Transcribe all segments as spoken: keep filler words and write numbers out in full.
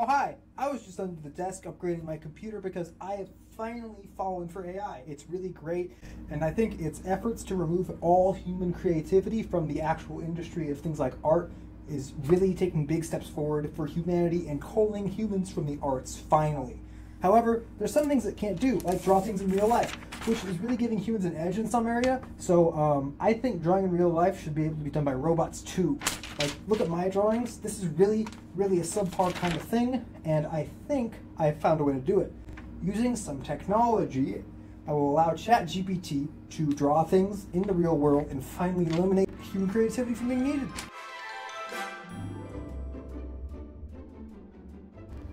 Oh hi, I was just under the desk upgrading my computer because I have finally fallen for A I. It's really great, and I think its efforts to remove all human creativity from the actual industry of things like art is really taking big steps forward for humanity and culling humans from the arts finally. However, there's some things it can't do, like draw things in real life, which is really giving humans an edge in some area, so um, I think drawing in real life should be able to be done by robots too. Like, look at my drawings. This is really, really a subpar kind of thing, and I think I've found a way to do it. Using some technology, I will allow ChatGPT to draw things in the real world and finally eliminate human creativity from being needed.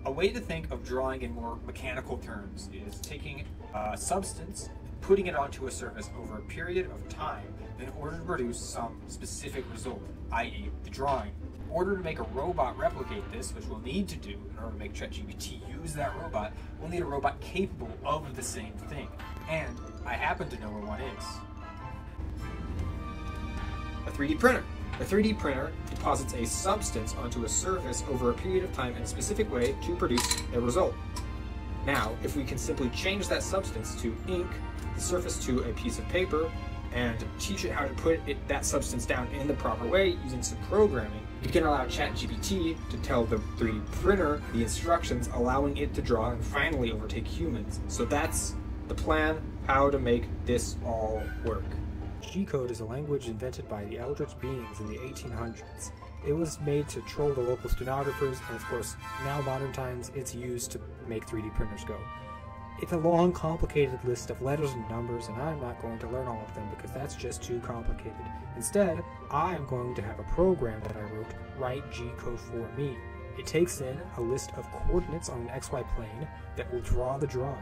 A way to think of drawing in more mechanical terms is taking a substance, putting it onto a surface over a period of time in order to produce some specific result, that is the drawing. In order to make a robot replicate this, which we'll need to do in order to make ChatGPT use that robot, we'll need a robot capable of the same thing. And I happen to know where one is. A three D printer. A three D printer deposits a substance onto a surface over a period of time in a specific way to produce a result. Now, if we can simply change that substance to ink, the surface to a piece of paper, and teach it how to put it, that substance down in the proper way using some programming, you can allow ChatGPT to tell the three D printer the instructions, allowing it to draw and finally overtake humans. So that's the plan, how to make this all work. G code is a language invented by the Eldritch Beings in the eighteen hundreds. It was made to troll the local stenographers, and of course, now modern times, it's used to make three D printers go. It's a long, complicated list of letters and numbers, and I'm not going to learn all of them because that's just too complicated. Instead, I'm going to have a program that I wrote write G code for me. It takes in a list of coordinates on an X Y plane that will draw the drawing,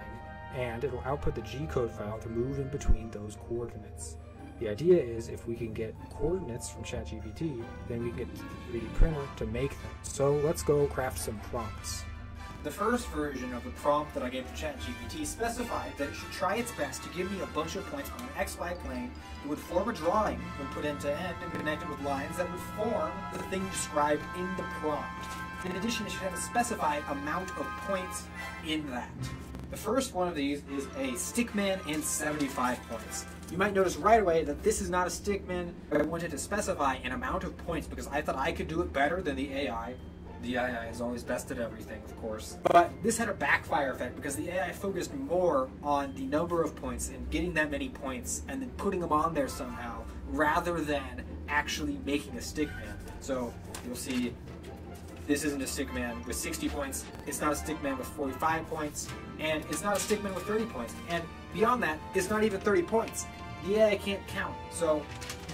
and it'll output the G code file to move in between those coordinates. The idea is, if we can get coordinates from ChatGPT, then we can get the three D printer to make them. So let's go craft some prompts. The first version of the prompt that I gave to ChatGPT specified that it should try its best to give me a bunch of points on an X Y plane that would form a drawing when put end to end and connected with lines that would form the thing described in the prompt. In addition, it should have a specified amount of points in that. The first one of these is a stickman and seventy-five points. You might notice right away that this is not a stickman. I wanted to specify an amount of points because I thought I could do it better than the A I. The A I is always best at everything, of course. But this had a backfire effect because the A I focused more on the number of points and getting that many points and then putting them on there somehow rather than actually making a stickman. So you'll see this isn't a stickman with sixty points, it's not a stickman with forty-five points, and it's not a stickman with thirty points, and beyond that, it's not even thirty points. The A I can't count. So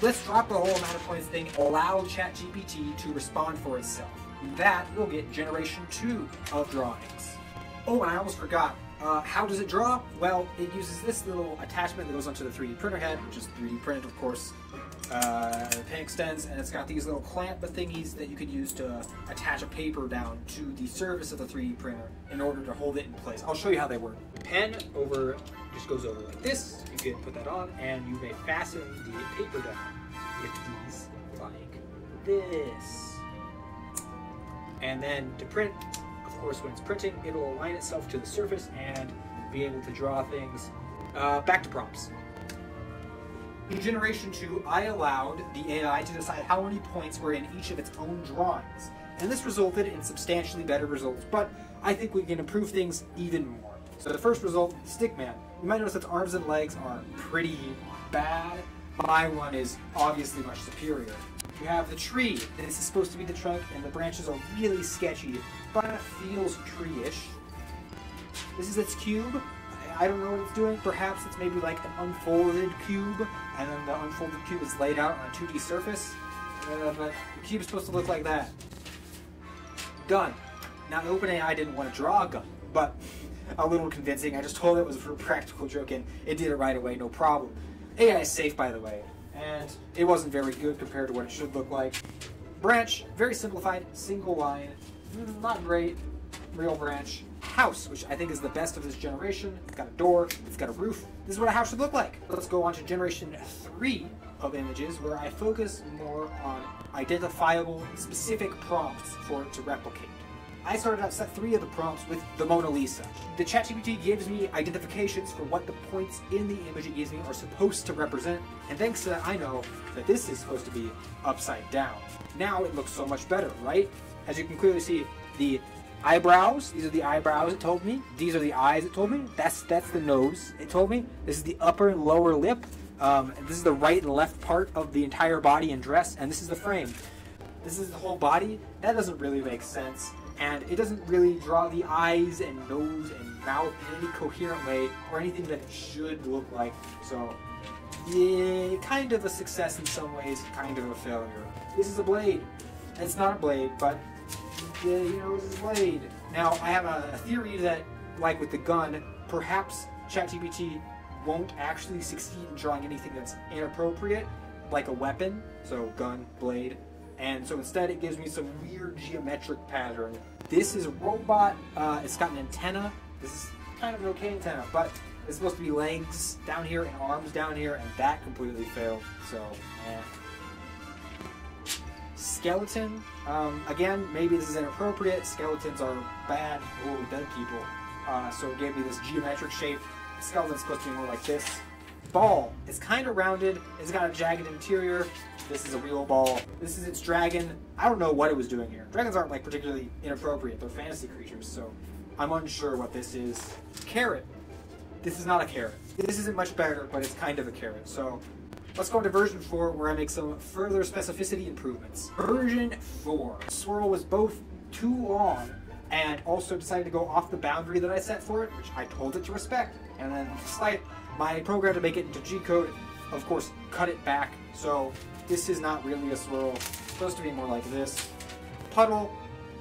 let's drop the whole amount of points thing, allow ChatGPT to respond for itself. That will get generation two of drawings. Oh, and I almost forgot. Uh, how does it draw? Well, it uses this little attachment that goes onto the three D printer head, which is three D printed, of course. Uh, the pen extends, and it's got these little clamp thingies that you could use to attach a paper down to the surface of the three D printer in order to hold it in place. I'll show you how they work. The pen over just goes over like this. You can put that on, and you may fasten the paper down with these like this. And then to print, of course, when it's printing, it'll align itself to the surface and be able to draw things. Uh, back to prompts. In generation two, I allowed the A I to decide how many points were in each of its own drawings, and this resulted in substantially better results, but I think we can improve things even more. So the first result, stickman. You might notice its arms and legs are pretty bad. My one is obviously much superior. You have the tree, and this is supposed to be the trunk, and the branches are really sketchy, but it feels tree-ish. This is its cube. I don't know what it's doing. Perhaps it's maybe like an unfolded cube, and then the unfolded cube is laid out on a two D surface. Uh, but the cube is supposed to look like that. Gun. Now, OpenAI didn't want to draw a gun, but a little convincing. I just told it was for a practical joke, and it did it right away, no problem. A I is safe, by the way, and it wasn't very good compared to what it should look like. Branch. Very simplified, single line. Not great. Real branch. House, which I think is the best of this generation. It's got a door, it's got a roof. This is what a house should look like. Let's go on to generation three of images, where I focus more on identifiable, specific prompts for it to replicate. I started out set three of the prompts with the Mona Lisa. The ChatGPT gives me identifications for what the points in the image it gives me are supposed to represent, and thanks to that I know that this is supposed to be upside down. Now it looks so much better, right? As you can clearly see, the eyebrows, these are the eyebrows it told me, these are the eyes it told me, that's that's the nose it told me, this is the upper and lower lip, um, this is the right and left part of the entire body and dress, and this is the frame. This is the whole body. That doesn't really make sense, and it doesn't really draw the eyes and nose and mouth in any coherent way or anything that it should look like, so yeah, kind of a success in some ways, kind of a failure. This is a blade. It's not a blade, but yeah, you know, it's a blade. Now, I have a theory that, like with the gun, perhaps ChatGPT won't actually succeed in drawing anything that's inappropriate, like a weapon, so gun, blade. And so instead it gives me some weird geometric pattern. This is a robot, uh, it's got an antenna. This is kind of an okay antenna, but it's supposed to be legs down here and arms down here, and that completely failed, so eh. Skeleton, um, again, maybe this is inappropriate. Skeletons are bad, oh, dead people. Uh, so it gave me this geometric shape. The skeleton's supposed to be more like this. Ball, it's kind of rounded, it's got a jagged interior. This is a real ball. This is its dragon. I don't know what it was doing here. Dragons aren't like particularly inappropriate. They're fantasy creatures, so I'm unsure what this is. Carrot. This is not a carrot. This isn't much better, but it's kind of a carrot. So let's go into version four, where I make some further specificity improvements. Version four. Swirl was both too long and also decided to go off the boundary that I set for it, which I told it to respect. And then slide my program to make it into G code, of course, cut it back. So this is not really a swirl. It's supposed to be more like this. Puddle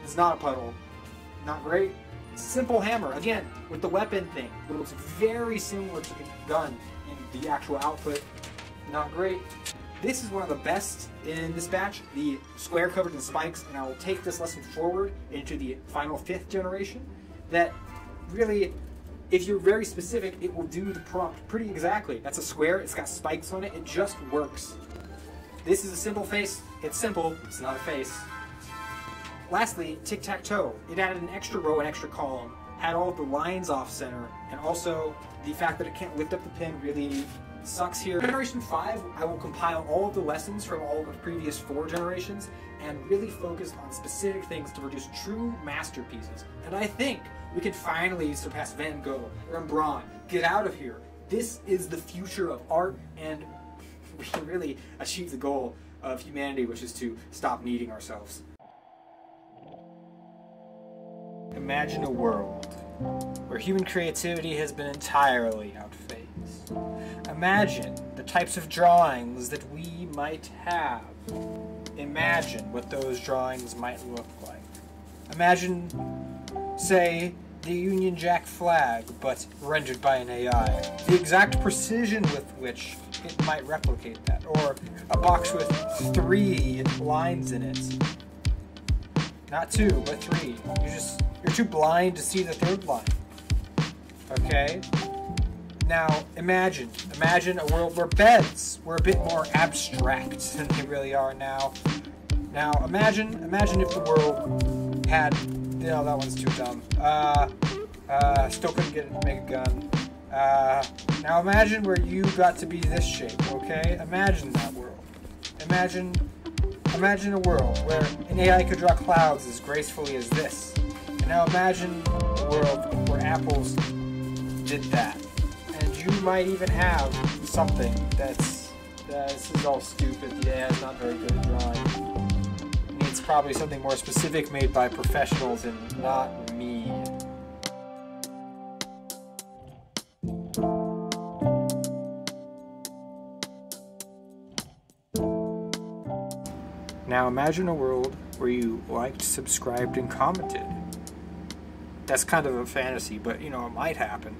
is not a puddle. Not great. Simple hammer. Again, with the weapon thing. It looks very similar to the gun in the actual output. Not great. This is one of the best in this batch, the square covered in spikes, and I will take this lesson forward into the final fifth generation. That really, if you're very specific, it will do the prompt pretty exactly. That's a square. It's got spikes on it. It just works. This is a simple face. It's simple. It's not a face. Lastly, tic-tac-toe. It added an extra row and extra column, had all of the lines off center, and also the fact that it can't lift up the pen really sucks here. Generation five, I will compile all of the lessons from all of the previous four generations and really focus on specific things to produce true masterpieces. And I think we can finally surpass Van Gogh, Rembrandt. Get out of here. This is the future of art, and we can really achieve the goal of humanity, which is to stop needing ourselves. Imagine a world where human creativity has been entirely outphased. Imagine the types of drawings that we might have. Imagine what those drawings might look like. Imagine, say, the Union Jack flag, but rendered by an A I. The exact precision with which it might replicate that, or a box with three lines in it. Not two, but three. You're just, you're too blind to see the third line. Okay? Now, imagine, imagine a world where beds were a bit more abstract than they really are now. Now, imagine, imagine if the world had, no, that one's too dumb. Uh, uh, still couldn't get it to make a gun. Uh, now imagine where you got to be this shape, okay? Imagine that world. Imagine, imagine a world where an A I could draw clouds as gracefully as this. And now imagine a world where apples did that. And you might even have something that's, uh, this is all stupid, the A I's not very good at drawing. It needs probably something more specific made by professionals and not me. Now imagine a world where you liked, subscribed, and commented. That's kind of a fantasy, but you know, it might happen.